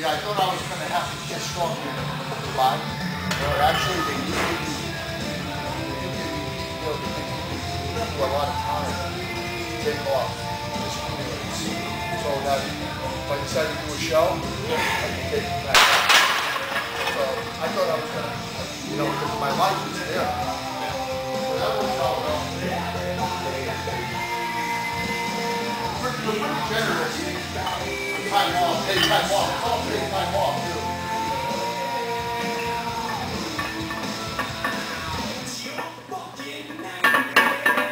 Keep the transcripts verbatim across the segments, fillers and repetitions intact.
Yeah, I thought I was going to have to get strong here with the body, but actually they need to be, you know, they give you a lot of time to take off this clearance. So that if I decide to do a show, I can take it back off. So I thought I was going to, you know, because my life is there. So that was how it all did. We're pretty generous. Time off, take time off, don't take time off, too. It's your fucking nightmare.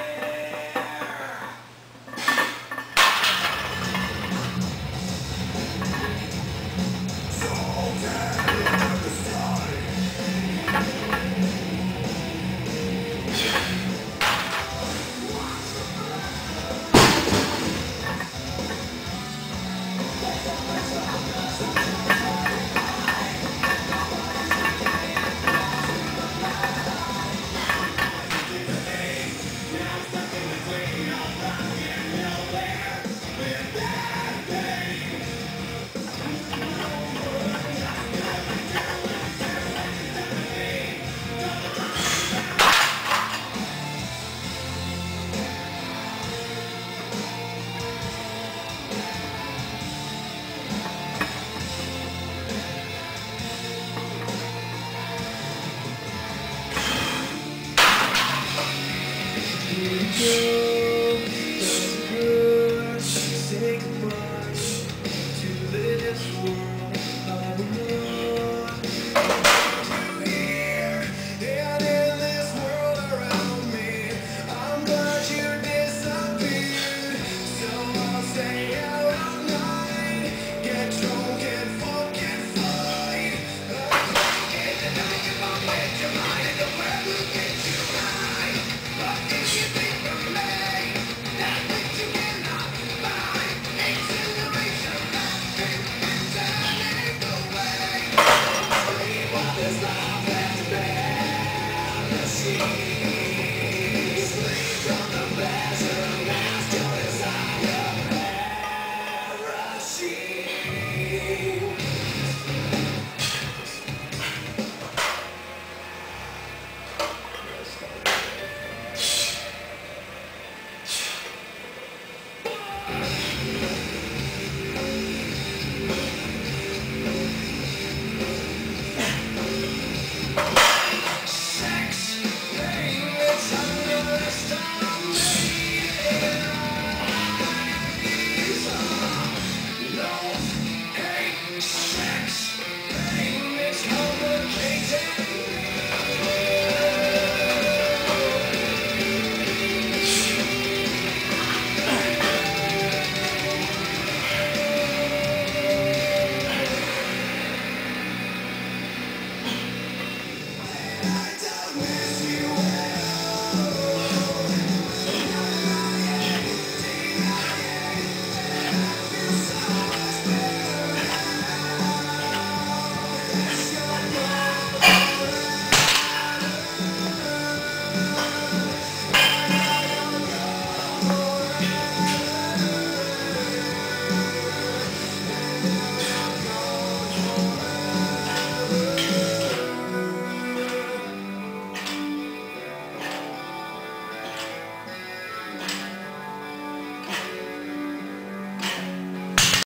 So damn sorry. Thank you.